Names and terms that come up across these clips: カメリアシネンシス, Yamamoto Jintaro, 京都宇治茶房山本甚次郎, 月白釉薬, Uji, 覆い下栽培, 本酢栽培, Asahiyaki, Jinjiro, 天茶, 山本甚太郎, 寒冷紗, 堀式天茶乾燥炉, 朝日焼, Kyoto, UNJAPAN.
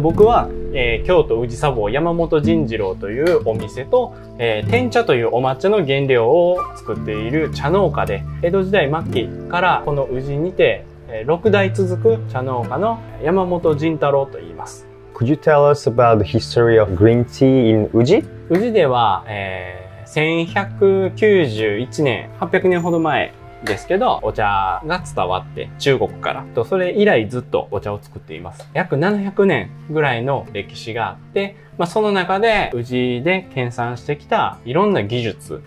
僕は、京都宇治茶房山本甚次郎というお店と、天茶というお抹茶の原料を作っている茶農家で、江戸時代末期からこの宇治にて6代続く茶農家の山本甚太郎と言います。Could you tell us about the history of green tea in Uji? 宇治では、1191年、800年ほど前ですけど、お茶が伝わって中国からと、それ以来ずっとお茶を作っています。約700年ぐらいの歴史があって、その中で宇治で研鑽してきたいろんな技術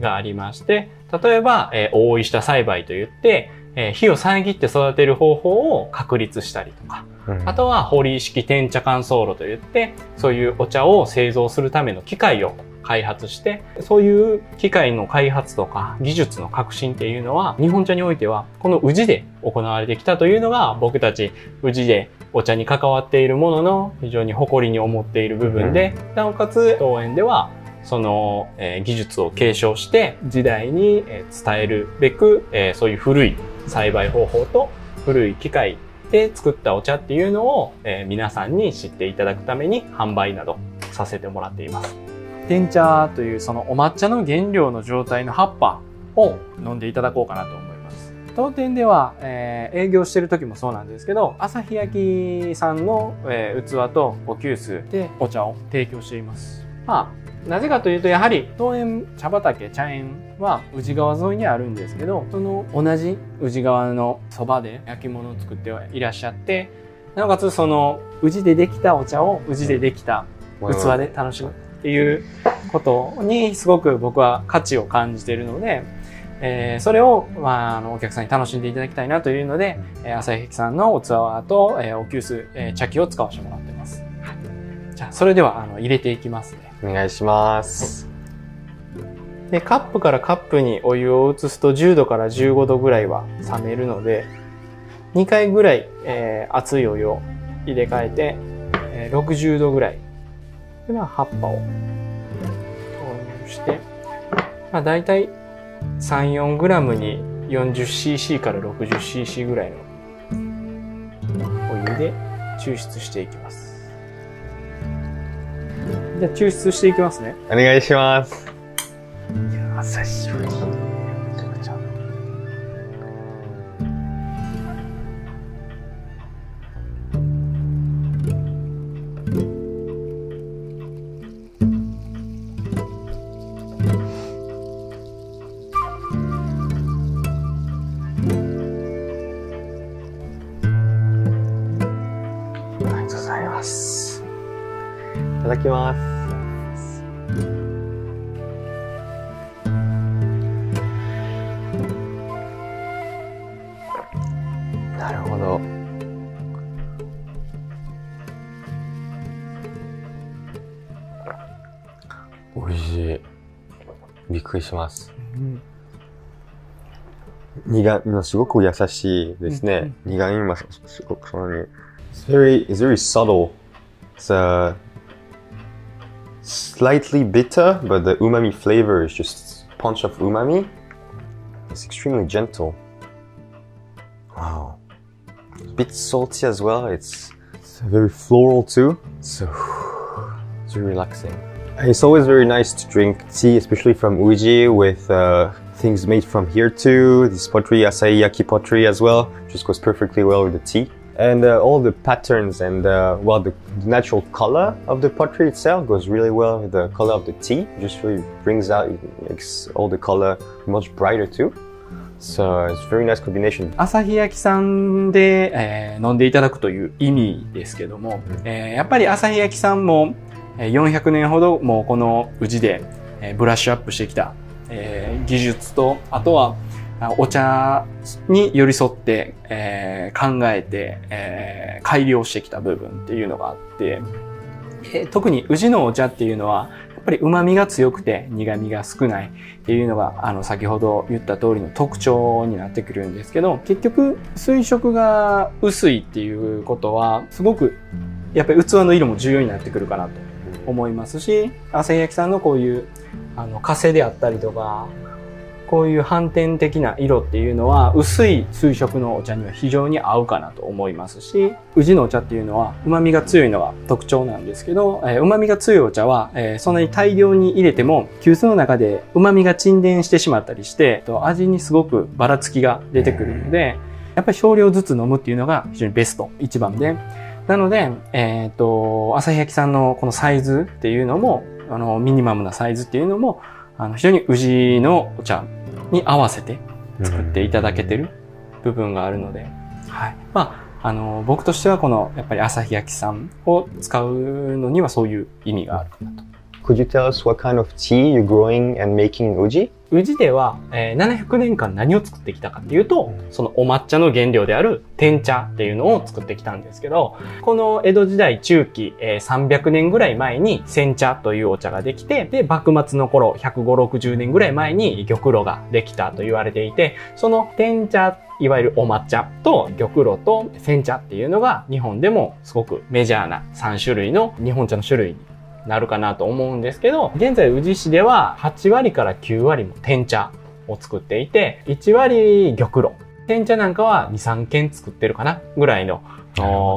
がありまして、例えば、覆い下栽培といって、火を遮って育てる方法を確立したりとか、あとは堀式天茶乾燥炉といって、そういうお茶を製造するための機械を開発して、そういう機械の開発とか技術の革新っていうのは、日本茶においてはこの宇治で行われてきたというのが、僕たち宇治でお茶に関わっているものの非常に誇りに思っている部分で、なおかつ当園では、その技術を継承して時代に伝えるべく、そういう古い栽培方法と古い機械で作ったお茶っていうのを皆さんに知っていただくために販売などさせてもらっています。天茶というそのお抹茶の原料の状態の葉っぱを飲んでいただこうかなと思います。当店では、営業してる時もそうなんですけど、朝日焼さんの、器とお急須でお茶を提供しています。なぜかというと、やはり当園茶畑茶園は宇治川沿いにあるんですけど、その同じ宇治川のそばで焼き物を作っていらっしゃって、なおかつその宇治でできたお茶を宇治でできた器で楽しむっていうことにすごく僕は価値を感じているので、それを、お客さんに楽しんでいただきたいなというので、朝日さんのお器と、お急須、茶器を使わせてもらっています。じゃあそれでは入れていきますね。お願いします。で、カップからカップにお湯を移すと10度から15度ぐらいは冷めるので、2回ぐらい、熱いお湯を入れ替えて、60度ぐらい。では葉っぱを投入して、だいたい3、4グラムに 40cc から 60cc ぐらいのお湯で抽出していきます。じゃあ抽出していきますね。お願いします。いや、久しぶり。ありがとうございます。いただきます。なるほど。おいしい。びっくりします。苦味もすごく優しいですね。苦味もすごくそんなに。It's very subtle. It's slightly bitter, but the umami flavor is just a punch of umami. It's extremely gentle. Wow.Bit salty as well. It's very floral too. So it's relaxing. It's always very nice to drink tea, especially from Uji, with things made from here too. This pottery, asaiyaki pottery as well, just goes perfectly well with the tea. And all the patterns and the natural color of the pottery itself goes really well with the color of the tea. Just really brings out, it makes all the color much brighter too.So it's a very nice combination. 朝日焼さんで、飲んでいただくという意味ですけども、やっぱり朝日焼さんも400年ほどもうこの宇治でブラッシュアップしてきた、技術と、あとはお茶に寄り添って、考えて、改良してきた部分っていうのがあって、特に宇治のお茶っていうのはやっぱり旨味が強くて苦味が少ないっていうのが先ほど言った通りの特徴になってくるんですけど、結局水色が薄いっていうことはすごくやっぱり器の色も重要になってくるかなと思いますし、朝日焼さんのこういう火星であったりとかこういう反転的な色っていうのは薄い水色のお茶には非常に合うかなと思いますし、宇治のお茶っていうのは旨味が強いのが特徴なんですけど、旨味が強いお茶はそんなに大量に入れても急須の中で旨味が沈殿してしまったりして味にすごくばらつきが出てくるので、やっぱり少量ずつ飲むっていうのが非常にベスト一番で、なので旭焼さんのこのサイズっていうのもミニマムなサイズっていうのも非常に宇治のお茶に合わせて作っていただけてる部分があるので、はい、まあ僕としてはこのやっぱり旭焼さんを使うのにはそういう意味があるかなと。Could you tell us what kind of tea you're growing and making in Uji? 宇治では700年間何を作ってきたかっていうと、そのお抹茶の原料である天茶っていうのを作ってきたんですけど、この江戸時代中期300年ぐらい前に煎茶というお茶ができて、で幕末の頃150、60年ぐらい前に玉露ができたと言われていて、その天茶、いわゆるお抹茶と玉露と煎茶っていうのが日本でもすごくメジャーな3種類の日本茶の種類になるかなと思うんですけど、現在宇治市では8割から9割も天茶を作っていて、1割玉露、天茶なんかは2、3軒作ってるかなぐらいの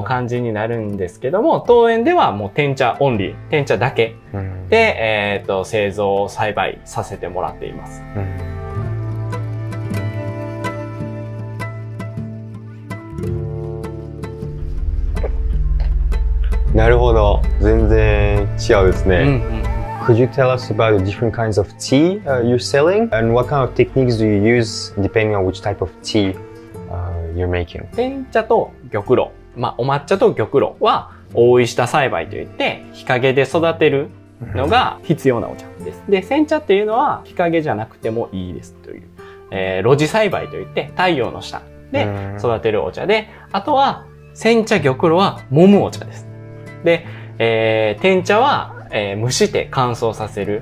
感じになるんですけども、当園ではもう天茶オンリー、天茶だけで、製造栽培させてもらっています。なるほど、全然違うですね。Could you tell us about the different kinds of tea you're selling and what kind of techniques do you use depending on which type of tea you're making? 煎茶と玉露、まあお抹茶と玉露は覆い下栽培といって日陰で育てるのが必要なお茶です。で、煎茶っていうのは日陰じゃなくてもいいですという、露地栽培といって太陽の下で育てるお茶で、あとは煎茶玉露は揉むお茶です。で、天茶は、蒸して乾燥させる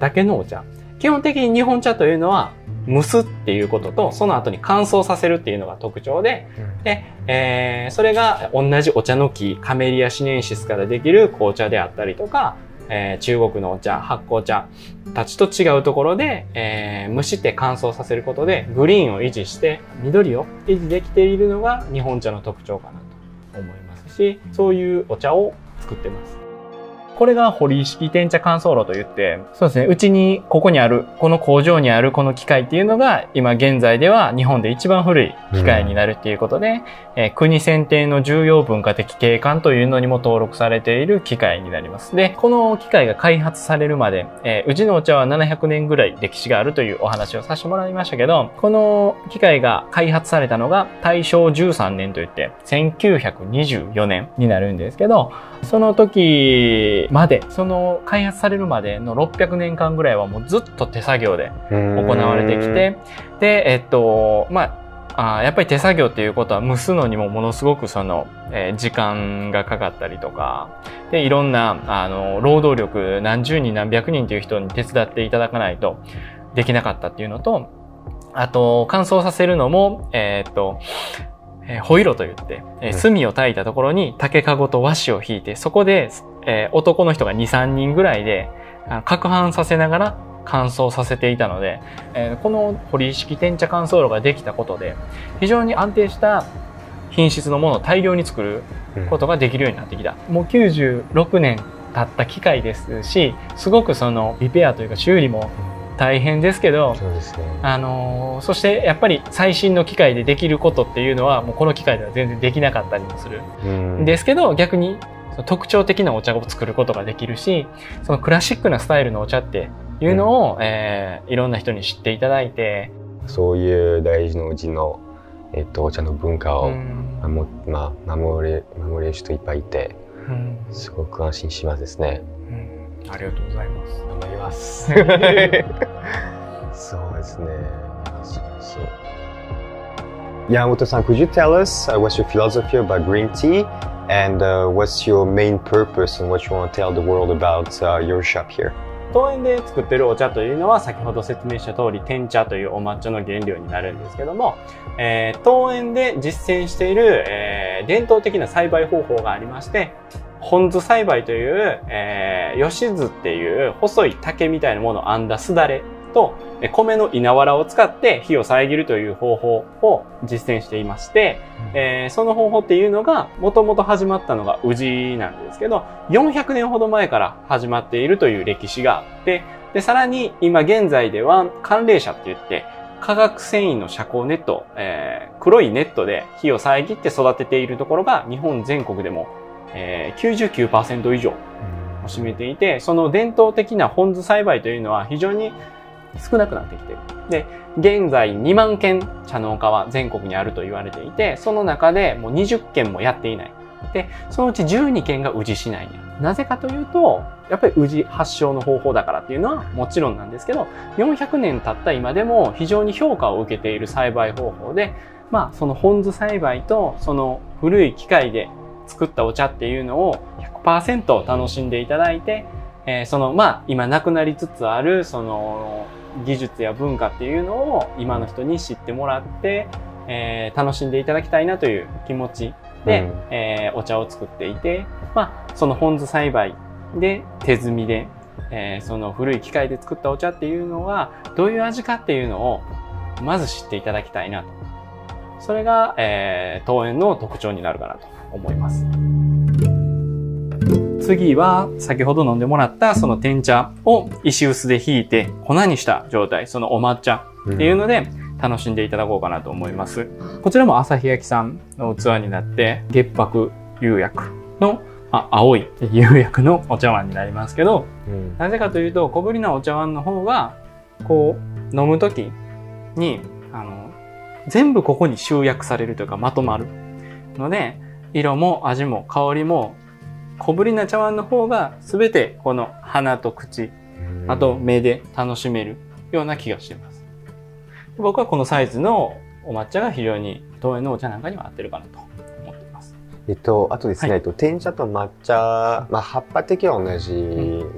だけのお茶。基本的に日本茶というのは蒸すっていうことと、その後に乾燥させるっていうのが特徴で、で、それが同じお茶の木、カメリアシネンシスからできる紅茶であったりとか、中国のお茶、発酵茶たちと違うところで、蒸して乾燥させることでグリーンを維持して緑を維持できているのが日本茶の特徴かなと思います。そういうお茶を作ってます。これが堀式天茶乾燥炉といって、そうですね、うちにここにある、この工場にあるこの機械っていうのが、今現在では日本で一番古い機械になるっていうことで、国選定の重要文化的景観というのにも登録されている機械になります。で、この機械が開発されるまで、うちのお茶は700年ぐらい歴史があるというお話をさせてもらいましたけど、この機械が開発されたのが大正13年といって、1924年になるんですけど、その時、までその開発されるまでの600年間ぐらいはもうずっと手作業で行われてきて、でやっぱり手作業っていうことは蒸すのにもものすごくその、時間がかかったりとかで、いろんな労働力何十人何百人という人に手伝っていただかないとできなかったっていうのと、あと乾燥させるのもホイロといって、炭を焚いたところに竹かごと和紙を引いて、そこで、男の人が2、3人ぐらいで、攪拌させながら乾燥させていたので、この堀式天茶乾燥炉ができたことで、非常に安定した品質のものを大量に作ることができるようになってきた。もう96年経った機械ですし、すごくそのリペアというか修理も大変ですけど、そうですね、そしてやっぱり最新の機械でできることっていうのはもうこの機械では全然できなかったりもするんですけど、逆に特徴的なお茶を作ることができるし、そのクラシックなスタイルのお茶っていうのを、いろんな人に知っていただいて、そういう大事なうちの、お茶の文化を守れる人いっぱいいて、すごく安心しますですね。ありがとうございます。頑張ります。そうですね。Yamamoto-san, could you tell us what's your philosophy about green tea and what's your main purpose and what you want to tell the world about your shop here? 当園で作ってるお茶というのは先ほど説明した通り天茶というお抹茶の原料になるんですけども、当園で実践している、伝統的な栽培方法がありまして、本酢栽培という、ヨシズっていう細い竹みたいなものを編んだすだれと米の稲わらを使って火を遮るという方法を実践していまして、その方法っていうのがもともと始まったのが宇治なんですけど、400年ほど前から始まっているという歴史があって、でさらに今現在では寒冷紗って言って化学繊維の遮光ネット、黒いネットで火を遮って育てているところが日本全国でも、99% 以上を占めていて、その伝統的な本酢栽培というのは非常に少なくなってきている。で、現在2万軒茶農家は全国にあると言われていて、その中でもう20軒もやっていない。で、そのうち12軒が宇治市内にある。なぜかというと、やっぱり宇治発祥の方法だからっていうのはもちろんなんですけど、400年経った今でも非常に評価を受けている栽培方法で、まあその本酢栽培とその古い機械で作ったお茶っていうのを 100% 楽しんでいただいて、そのまあ今なくなりつつあるその技術や文化っていうのを今の人に知ってもらって、楽しんでいただきたいなという気持ちで、お茶を作っていて、まあその本酢栽培で手摘みで、その古い機械で作ったお茶っていうのはどういう味かっていうのをまず知っていただきたいなと。それが、当園の特徴になるかなと思います。次は先ほど飲んでもらったその天茶を石臼でひいて粉にした状態、そのお抹茶っていうので楽しんでいただこうかなと思います。こちらも朝日焼さんの器になって月白釉薬の青い釉薬のお茶碗になりますけど、なぜかというと小ぶりなお茶碗の方がこう飲む時に全部ここに集約されるというかまとまるので、色も味も香りも小ぶりな茶碗の方が全てこの鼻と口、あと目で楽しめるような気がしています。僕はこのサイズのお抹茶が非常に当園のお茶なんかには合ってるかなと思っています。あとですね、天茶と抹茶、まあ、葉っぱ的には同じ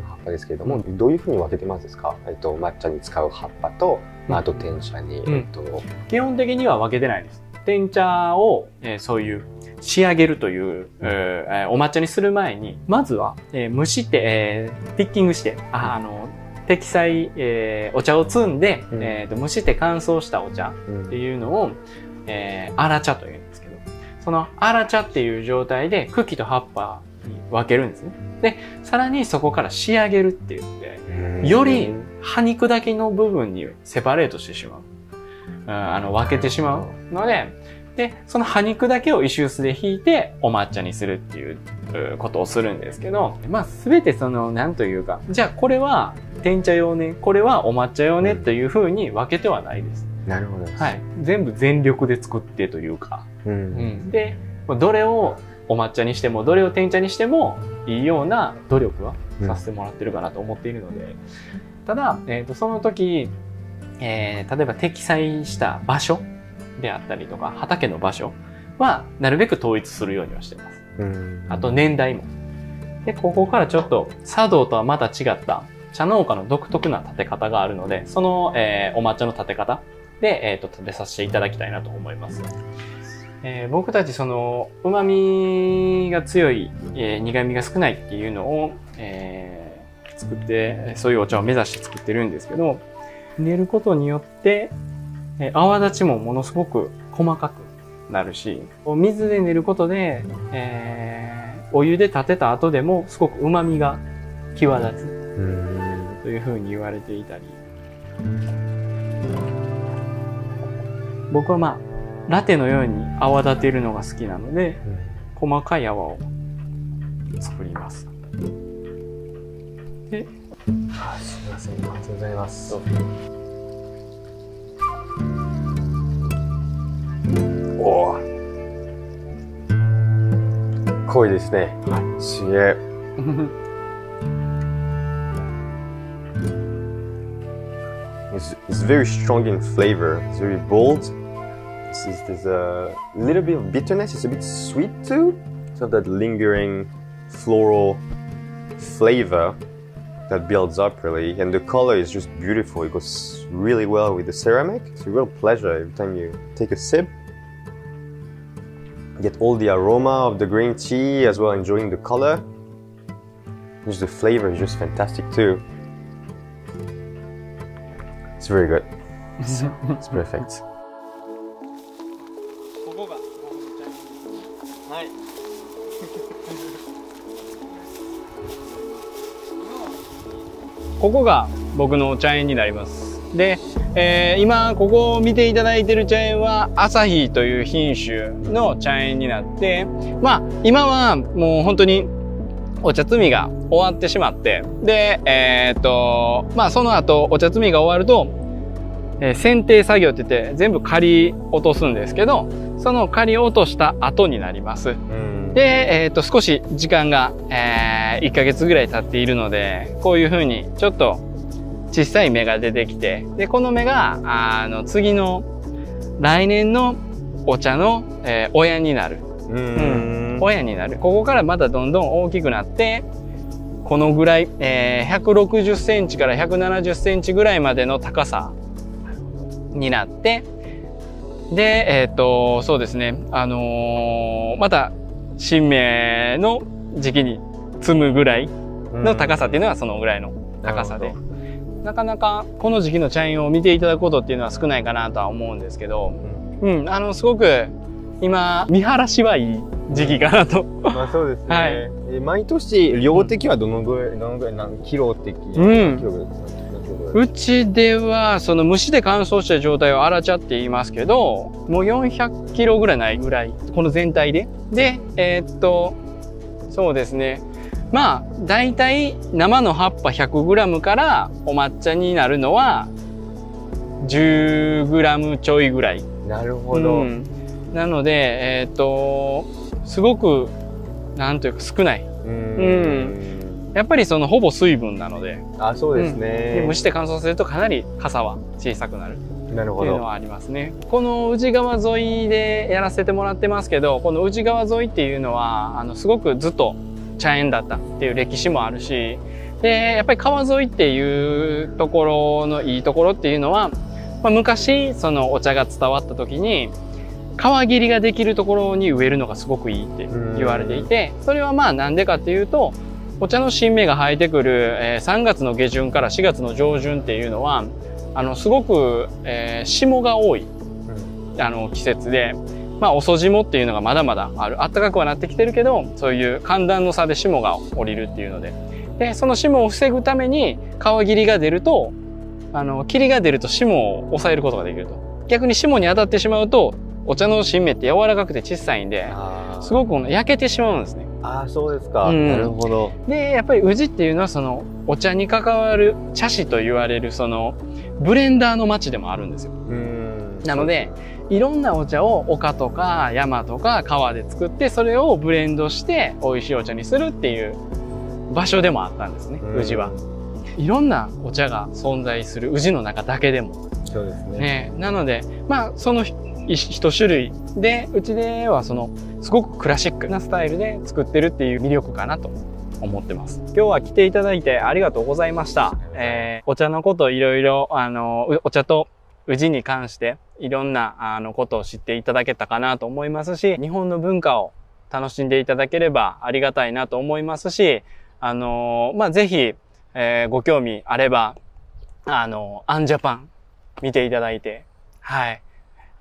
葉っぱですけれども、どういうふうに分けてますか？抹茶に使う葉っぱと、まあ、あと天茶に、基本的には分けてないです。天茶を、そういう仕上げるという、お抹茶にする前に、まずは、蒸して、ピッキングして、適材、お茶を摘んで、蒸して乾燥したお茶っていうのを、荒茶というんですけど、その荒茶っていう状態で茎と葉っぱに分けるんですね。で、さらにそこから仕上げるって言って、より葉肉だけの部分にセパレートしてしまう。分けてしまうので、で、その葉肉だけを石臼でひいてお抹茶にするっていうことをするんですけど、まあ全てその何というか、じゃあこれは天茶用ね、これはお抹茶用ねというふうに分けてはないです。なるほどです。はい。全部全力で作ってというか、で、どれをお抹茶にしてもどれを天茶にしてもいいような努力はさせてもらってるかなと思っているので、ただ、その時、例えば適材した場所であったりとか畑の場所はなるべく統一するようにはしてます。あと年代も。で、ここからちょっと茶道とはまた違った茶農家の独特な立て方があるので、その、お抹茶の立て方で、立てさせていただきたいなと思います。僕たちその旨味が強い、苦味が少ないっていうのを、作って、そういうお茶を目指して作ってるんですけど、入れることによって泡立ちもものすごく細かくなるし、お水で練ることで、お湯で立てた後でもすごく旨味が際立つというふうに言われていたり、僕はまあラテのように泡立てるのが好きなので、細かい泡を作ります。で、すみません、ありがとうございます。おぉ、濃いですね。はい、すげえ。It's very strong in flavor. It's very bold. There's a little bit of bitterness. It's a bit sweet too. So that lingering floral flavor.That builds up really, and the color is just beautiful. It goes really well with the ceramic. It's a real pleasure every time you take a sip. Get all the aroma of the green tea as well, enjoying the color. Just the flavor is just fantastic too. very good. It's perfect.ここが僕の茶園になります。で、今ここを見ていただいている茶園は朝日という品種の茶園になって、まあ今はもう本当にお茶摘みが終わってしまって、で、まあその後お茶摘みが終わると、剪定作業って言って全部刈り落とすんですけど、その刈り落とした後になります。で、少し時間が、1ヶ月ぐらい経っているので、こういう風にちょっと小さい芽が出てきて、で、この芽が、次の来年のお茶の、親になる。親になる。ここからまたどんどん大きくなって、このぐらい、160センチから170センチぐらいまでの高さになって、で、そうですね、また、新芽の時期に摘むぐらいの高さっていうのはそのぐらいの高さで、なかなかこの時期の茶園を見ていただくことっていうのは少ないかなとは思うんですけど、すごく今見晴らしはいい時期かなと。まあそうですね。はい、毎年量的はどのぐらい何キロ的、キロぐらいですかね。うちではその蒸しで乾燥した状態を荒茶って言いますけど、もう400キロぐらいないぐらい、この全体で。で、そうですね。まあ、だいたい生の葉っぱ100グラムからお抹茶になるのは10グラムちょいぐらい。なるほど。なので、すごく、なんというか少ない。やっぱりそのほぼ水分なので、あ、そうですね。蒸して乾燥するとかなりかさは小さくなるっていうのはありますね。この宇治川沿いでやらせてもらってますけど、この宇治川沿いっていうのはすごくずっと茶園だったっていう歴史もあるし、でやっぱり川沿いっていうところのいいところっていうのは、まあ、昔そのお茶が伝わった時に川切りができるところに植えるのがすごくいいって言われていて、それはまあなんでかっていうと。お茶の新芽が生えてくる3月の下旬から4月の上旬っていうのはすごく霜が多い季節で、まあ、遅霜っていうのがまだまだある。暖かくはなってきてるけど、そういう寒暖の差で霜が降りるっていうので、でその霜を防ぐために皮切りが出ると霧が出ると霜を抑えることができると。逆に霜に当たってしまうとお茶の新芽って柔らかくて小さいんで、すごく焼けてしまうんですね。ああ、そうですか。なるほど。で、やっぱり宇治っていうのはそのお茶に関わる茶師と言われるそのブレンダーの町でもあるんですよ。なので、いろんなお茶を丘とか山とか川で作って、それをブレンドして美味しいお茶にするっていう場所でもあったんですね。宇治は。いろんなお茶が存在する宇治の中だけでも。そうですね。ね、なので、まあその一種類で、うちではそのすごくクラシックなスタイルで作ってるっていう魅力かなと思ってます。今日は来ていただいてありがとうございました。お茶のこといろいろお茶と宇治に関していろんなことを知っていただけたかなと思いますし、日本の文化を楽しんでいただければありがたいなと思いますし、まあ、ぜひ、ご興味あればアンジャパン見ていただいて、はい。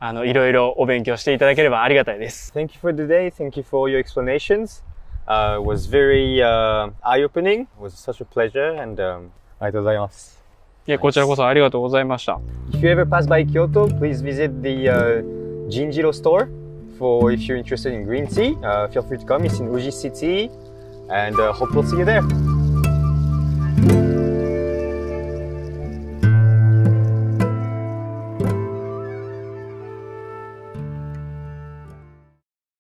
いろいろお勉強していただければありがたいです。Thank you for today. Thank you for your explanations. It was very eye-opening. It was such a pleasure. And ありがとうございます。いや、こちらこそありがとうございました。If you ever pass by Kyoto, please visit the Jinjiro store. For if you're interested in green tea, feel free to come. It's in Uji City, and hope we'll see you there.